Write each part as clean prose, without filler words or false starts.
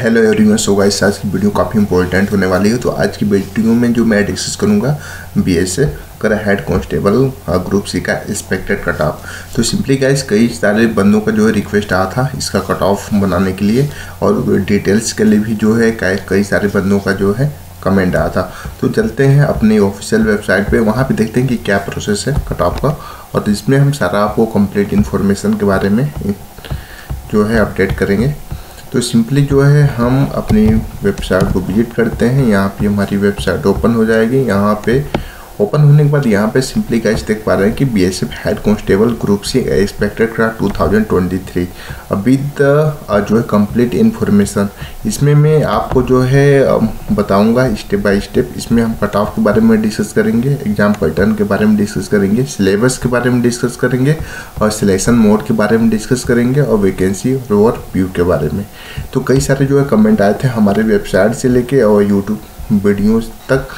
Hello everyone, so guys आज की video काफ़ी इंपॉर्टेंट होने वाली है। तो आज की वीडियो में जो मैं डिस्कस करूँगा बीएसएफ का हेड कांस्टेबल ग्रुप सी का एक्सपेक्टेड कट ऑफ। तो सिंपली गाइस कई सारे बंदों का जो है रिक्वेस्ट आया था इसका कट ऑफ बनाने के लिए, और डिटेल्स के लिए भी जो है कई सारे बंदों का जो है कमेंट आया था। तो चलते हैं अपनी ऑफिशियल वेबसाइट पे, वहाँ पे देखते हैं कि क्या प्रोसेस है कट ऑफ का, और इसमें हम सारा आपको कंप्लीट इन्फॉर्मेशन के बारे में जो है अपडेट करेंगे। तो सिंपली जो है हम अपनी वेबसाइट को विजिट करते हैं। यहाँ पे हमारी वेबसाइट ओपन हो जाएगी। यहाँ पे ओपन होने के बाद यहाँ पे सिंपली गाइस देख पा रहे हैं कि BSF head constable group C expected cut off 2023 अभी द जो है कंप्लीट इन्फॉर्मेशन। इसमें मैं आपको जो है बताऊंगा स्टेप बाय स्टेप। इसमें हम कट ऑफ के बारे में डिस्कस करेंगे, एग्जाम पैटर्न के बारे में डिस्कस करेंगे, सिलेबस के बारे में डिस्कस करेंगे, और सिलेक्शन मोड के बारे में डिस्कस करेंगे, और वैकेंसी और व्यू के बारे में। तो कई सारे जो है कमेंट आए थे हमारे वेबसाइट से लेके और यूट्यूब वीडियोज़ तक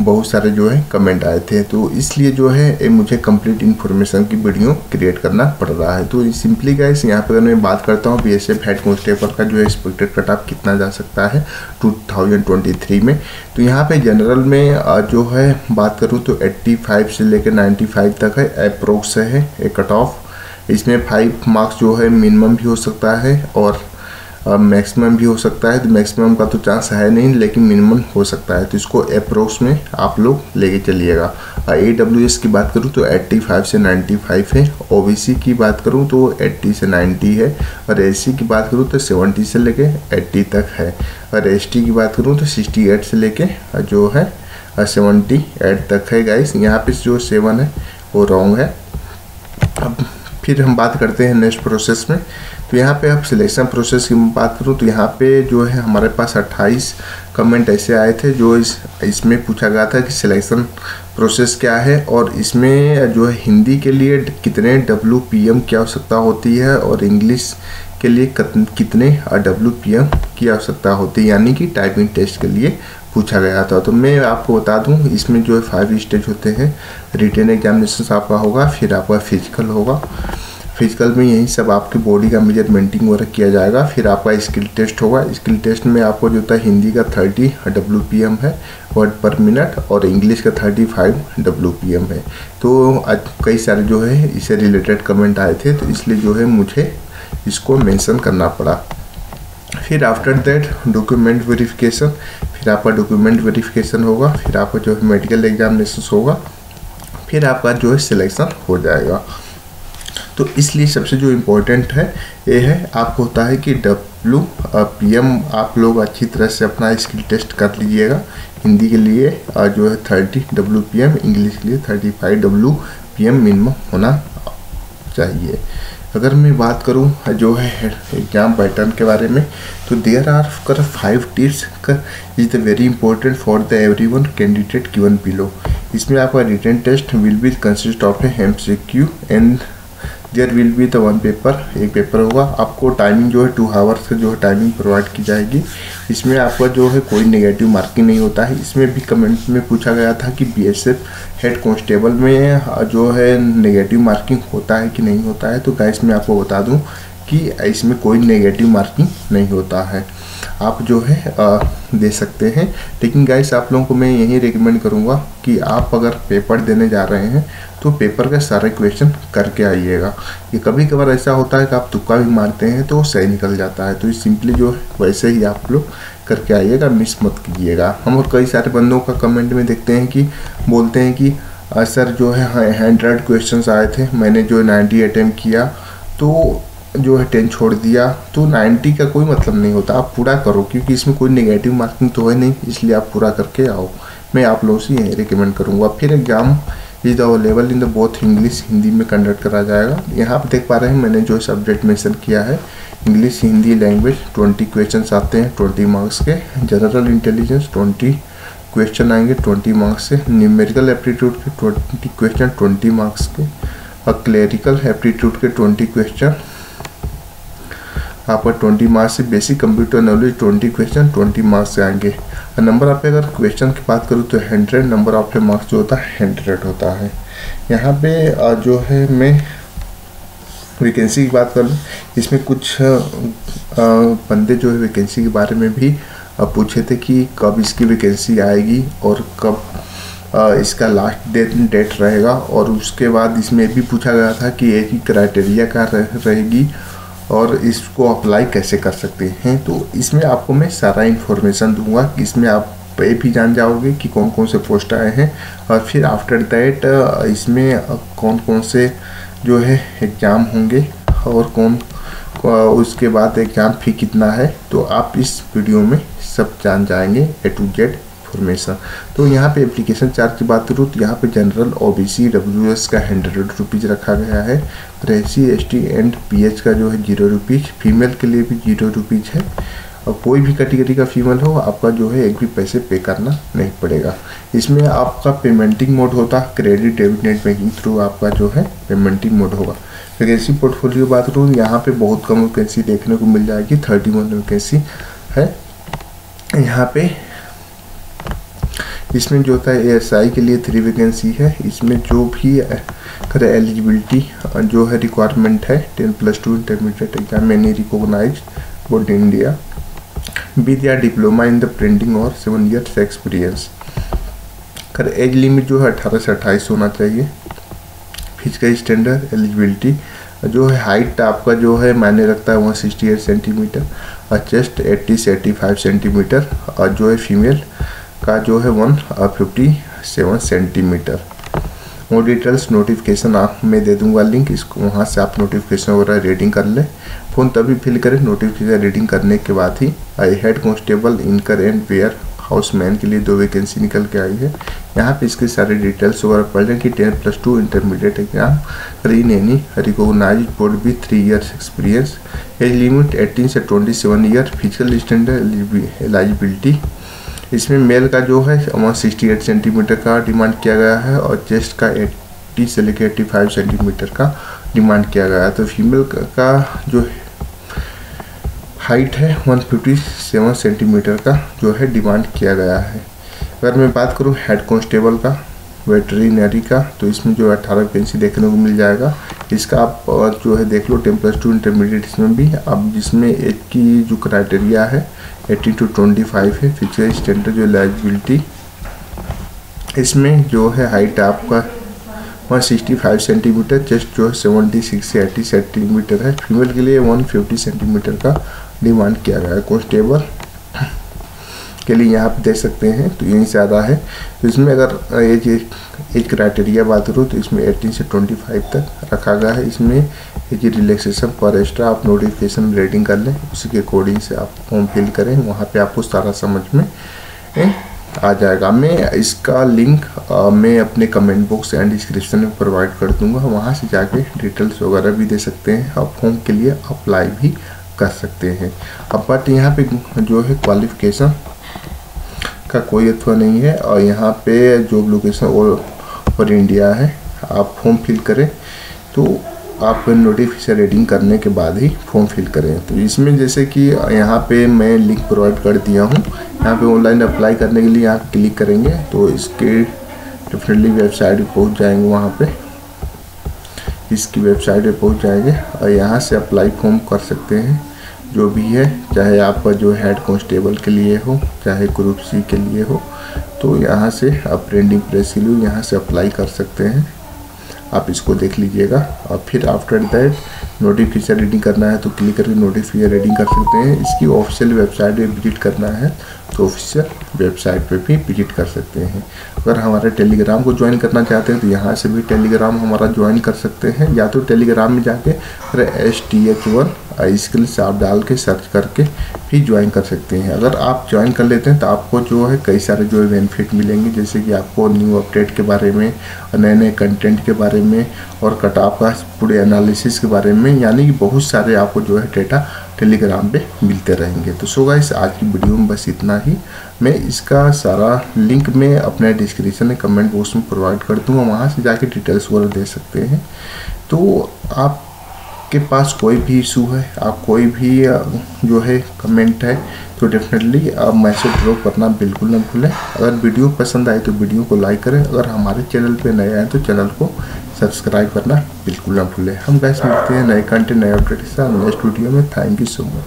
बहुत सारे जो है कमेंट आए थे। तो इसलिए जो है मुझे कंप्लीट इन्फॉर्मेशन की वीडियो क्रिएट करना पड़ रहा है। तो सिंपली गाइस यहाँ पर मैं बात करता हूँ बीएसएफ हेड कांस्टेबल का जो है एक्सपेक्टेड कट ऑफ कितना जा सकता है 2023 में। तो यहाँ पे जनरल में जो है बात करूँ तो 85 से लेकर 95 तक है अप्रोक्स है कट ऑफ। इसमें 5 मार्क्स जो है मिनिमम भी हो सकता है और मैक्सिमम भी हो सकता है। तो मैक्सिमम का तो चांस है नहीं, लेकिन मिनिमम हो सकता है। तो इसको अप्रोक्स में आप लोग लेके चलिएगा। AWS की बात करूँ तो 85 से 95 है, OBC की बात करूँ तो 80 से 90 है, और SC की बात करूँ तो 70 से लेके 80 तक है, और ST की बात करूँ तो 68 से लेके जो है 78 तक है। गाइस यहाँ पे जो 7 है वो रॉन्ग है। अब फिर हम बात करते हैं नेक्स्ट प्रोसेस में। तो यहाँ पे आप सिलेक्शन प्रोसेस की बात करूँ तो यहाँ पे जो है हमारे पास 28 कमेंट ऐसे आए थे जो इसमें पूछा गया था कि सिलेक्शन प्रोसेस क्या है, और इसमें जो है हिंदी के लिए कितने WPM की आवश्यकता होती है और इंग्लिश के लिए कितने WPM की आवश्यकता होती है, यानी कि टाइपिंग टेस्ट के लिए पूछा गया था। तो मैं आपको बता दूं इसमें जो है 5 स्टेज होते हैं। रिटेन एग्जामिनेशन आपका होगा, फिर आपका फिजिकल होगा। फिजिकल में यही सब आपकी बॉडी का मेजरमेंटिंग वगैरह किया जाएगा। फिर आपका स्किल टेस्ट होगा। स्किल टेस्ट में आपको जो होता है हिंदी का 30 WPM है वर्ड पर मिनट, और इंग्लिश का 35 WPM है। तो कई सारे जो है इससे रिलेटेड कमेंट आए थे, तो इसलिए जो है मुझे इसको मेंशन करना पड़ा। फिर आफ्टर दैट डॉक्यूमेंट वेरिफिकेशन, फिर आपका डॉक्यूमेंट वेरिफिकेशन होगा, फिर आपका जो है मेडिकल एग्जामिनेशन होगा, फिर आपका जो है सिलेक्शन हो जाएगा। तो इसलिए सबसे जो इम्पोर्टेंट है ये है आपको होता है कि WPM आप लोग अच्छी तरह से अपना स्किल टेस्ट कर लीजिएगा। हिंदी के लिए जो है 30 WPM, इंग्लिश के लिए 35 WPM मिनिमम होना चाहिए। अगर मैं बात करूं जो है एग्जाम पैटर्न के बारे में, तो there are 5 tips is the very important for the everyone candidate given below. इसमें आपका written test will be consist of MCQ and there will be the 1 paper, एक पेपर होगा। आपको टाइमिंग जो है 2 आवर्स का जो है टाइमिंग प्रोवाइड की जाएगी। इसमें आपका जो है कोई नेगेटिव मार्किंग नहीं होता है। इसमें भी कमेंट में पूछा गया था कि BSF हेड कांस्टेबल में जो है नेगेटिव मार्किंग होता है कि नहीं होता है। तो गाइस मैं आपको बता दूं कि इसमें कोई नेगेटिव मार्किंग नहीं होता है, आप जो है दे सकते हैं। लेकिन गाइस आप लोगों को मैं यही रिकमेंड करूंगा कि आप अगर पेपर देने जा रहे हैं तो पेपर का सारे क्वेश्चन करके आइएगा। ये कभी कभार ऐसा होता है कि आप तुक्का भी मारते हैं तो सही निकल जाता है। तो सिंपली जो है वैसे ही आप लोग करके आइएगा, मिस मत कीजिएगा। हम और कई सारे बंदों का कमेंट में देखते हैं कि बोलते हैं कि सर जो है 100 क्वेश्चन आए थे, मैंने जो 90 अटैम्प्ट किया तो जो है 10 छोड़ दिया। तो 90 का कोई मतलब नहीं होता, आप पूरा करो, क्योंकि इसमें कोई नेगेटिव मार्किंग तो है नहीं, इसलिए आप पूरा करके आओ। मैं आप लोगों से यही रिकमेंड करूँगा। फिर exam is available in the both English Hindi में कंडक्ट करा जाएगा। यहाँ पर देख पा रहे हैं मैंने जो सब्जेक्ट मेंशन किया है इंग्लिश हिंदी लैंग्वेज। 20 क्वेश्चन आते हैं 20 मार्क्स के। जनरल इंटेलिजेंस 20 क्वेश्चन आएंगे 20 मार्क्स के। न्यूमेरिकल एप्टीट्यूड के 20 क्वेश्चन 20 मार्क्स के, और क्लेरिकल एप्टीट्यूड के 20 क्वेश्चन आपका 20 मार्क्स से। Basic computer knowledge 20 question 20 marks से आएंगे। नंबर आप अगर क्वेश्चन की बात करूँ तो 100 नंबर ऑफ मार्क्स जो होता है 100 होता है। यहाँ पे जो है मैं वैकेंसी की बात कर लें, इसमें कुछ बंदे जो है वैकेंसी के बारे में भी पूछे थे कि कब इसकी वैकेंसी आएगी और कब इसका लास्ट डेट रहेगा। और उसके बाद इसमें भी पूछा गया था कि एक ही क्राइटेरिया का रहेगी और इसको अप्लाई कैसे कर सकते हैं। तो इसमें आपको मैं सारा इन्फॉर्मेशन दूंगा कि इसमें आप ये भी जान जाओगे कि कौन कौन से पोस्ट आए हैं और फिर आफ्टर दैट इसमें कौन कौन से जो है एग्ज़ाम होंगे और कौन उसके बाद एग्ज़ाम फी कितना है। तो आप इस वीडियो में सब जान जाएंगे ए टू जेड इन्फॉर्मेशन। तो यहाँ पे एप्लीकेशन चार्ज की बात करूँ तो यहाँ पे जनरल OBC WS का 100 रुपीज़ रखा गया है और SC ST एंड PH का जो है 0 रुपीज़, फीमेल के लिए भी 0 रुपीज़ है। और कोई भी कैटेगरी का फीमेल हो आपका जो है एक भी पैसे पे करना नहीं पड़ेगा। इसमें आपका पेमेंटिंग मोड होता है credit debit net banking through, आपका जो है पेमेंटिंग मोड होगा। वैकेंसी पोर्टफोलियो बात करूँ यहाँ पे बहुत कम वैकेंसी देखने को मिल जाएगी, 31 वैकेंसी है यहाँ पे। इसमें जो होता है ASI के लिए 3 वैकेंसी है। इसमें जो भी एलिजिबिलिटी जो है रिक्वायरमेंट है 10+2 intermediate exam any recognise board India with या डिप्लोमा इन द प्रिंटिंग और 7 ईयर्स एक्सपीरियंस। कर एज लिमिट जो है 18 से 28 होना चाहिए। फिजिकल स्टैंडर्ड एलिजिबिलिटी जो है हाइट आपका जो है मायने रखता है 168 सेंटीमीटर और चेस्ट 80 से 85 सेंटीमीटर और जो है फीमेल का जो है 157 सेंटीमीटर। और डिटेल्स नोटिफिकेशन आप मैं दे दूंगा लिंक, इसको वहाँ से आप नोटिफिकेशन वगैरह रीडिंग कर लें, फ़ोन तभी फिल करें नोटिफिकेशन रीडिंग करने के बाद ही। हेड कांस्टेबल इनकर एंड वेयर हाउसमैन के लिए 2 वैकेंसी निकल के आई है। यहाँ पे इसके सारे डिटेल्स वगैरह पढ़ लें कि 10+2 intermediate exam in any recognise board भी 3 ईयर्स एक्सपीरियंस, एज लिमिट 18 से 27 ईयर, फिजिकल स्टैंडर्ड एलिजिबिलिटी। इसमें मेल का जो है 168 सेंटीमीटर का डिमांड किया गया है और चेस्ट का 80 से लेकर 85 सेंटीमीटर का डिमांड किया गया है। तो फीमेल का जो हाइट है 157 सेंटीमीटर का जो है डिमांड किया गया है। अगर मैं बात करूं हेड कांस्टेबल का वेटरिनरी का तो इसमें जो 18 वैकेंसी देखने को मिल जाएगा। इसका आप जो है देख लो 10+2 इंटरमीडिएट इसमें भी अब जिसमें एक की जो क्राइटेरिया है 18 से 25 है। फिजिकल स्टैंडर्ड जो एलिजिबिलिटी इसमें जो है हाइट आपका 165 सेंटीमीटर, चेस्ट जो है 76 से 80 सेंटीमीटर है, फीमेल के लिए 150 सेंटीमीटर का डिमांड किया गया है। कॉन्स्टेबल के लिए यहाँ पे देख सकते हैं तो यही ज़्यादा है। तो इसमें अगर एज क्राइटेरिया बात करूँ तो इसमें 18 से 25 तक रखा गया है। इसमें एज रिलैक्सेशन पर एक्स्ट्रा आप नोटिफिकेशन रेडिंग कर लें, उसी के अकॉर्डिंग से आप फॉर्म फिल करें, वहाँ पे आपको सारा समझ में आ जाएगा। मैं इसका लिंक मैं अपने कमेंट बॉक्स एंड डिस्क्रिप्शन में प्रोवाइड कर दूँगा, वहाँ से जाके डिटेल्स वगैरह भी दे सकते हैं और फॉर्म के लिए अप्लाई भी कर सकते हैं। अब बट यहाँ पर जो है क्वालिफिकेशन का कोई अथवा नहीं है और यहाँ पे जॉब लोकेशन और इंडिया है। आप फॉर्म फिल करें तो आप नोटिफिकेशन रीडिंग करने के बाद ही फॉर्म फिल करें। तो इसमें जैसे कि यहाँ पे मैं लिंक प्रोवाइड कर दिया हूँ, यहाँ पे ऑनलाइन अप्लाई करने के लिए आप क्लिक करेंगे तो इसके डेफिनेटली वेबसाइट पर पहुँच जाएंगे, वहाँ पे इसकी वेबसाइट पर पहुँच जाएंगे और यहाँ से अप्लाई फॉर्म कर सकते हैं। जो भी है चाहे आपका जो हेड कांस्टेबल के लिए हो चाहे ग्रुप सी के लिए हो, तो यहाँ से आप प्रिंटिंग प्रेस के लिए यहाँ से अप्लाई कर सकते हैं। आप इसको देख लीजिएगा और फिर आफ्टर दैट नोटिफिकेशन रीडिंग करना है तो क्लिक करके नोटिफिकेशन रीडिंग कर सकते हैं। इसकी ऑफिशियल वेबसाइट पर विजिट करना है तो ऑफिशियल वेबसाइट पर भी विजिट कर सकते हैं। अगर हमारे टेलीग्राम को ज्वाइन करना चाहते हैं तो यहाँ से भी टेलीग्राम हमारा ज्वाइन कर सकते हैं, या तो टेलीग्राम में जाके फिर STH-1 स्किल्स आप डाल के सर्च करके भी ज्वाइन कर सकते हैं। अगर आप ज्वाइन कर लेते हैं तो आपको जो है कई सारे जो है बेनिफिट मिलेंगे, जैसे कि आपको न्यू अपडेट के बारे में, नए नए कंटेंट के बारे में और कट ऑफ का पूरे एनालिसिस के बारे में, यानी कि बहुत सारे आपको जो है डेटा टेलीग्राम पे मिलते रहेंगे। तो सो गाइस आज की वीडियो में बस इतना ही। मैं इसका सारा लिंक मैं अपने डिस्क्रिप्शन में कमेंट बॉक्स में प्रोवाइड कर दूँगा, वहाँ से जाके डिटेल्स वगैरह दे सकते हैं। तो आप आपके पास कोई भी इशू है, आप कोई भी जो है कमेंट है, तो डेफिनेटली आप मैसेज ड्रॉप करना बिल्कुल ना भूलें। अगर वीडियो पसंद आए तो वीडियो को लाइक करें, अगर हमारे चैनल पे नए आए तो चैनल को सब्सक्राइब करना बिल्कुल ना भूलें। हम गाइस मिलते हैं नए कंटेंट नए अपडेट के साथ नेक्स्ट वीडियो में। Thank you so much.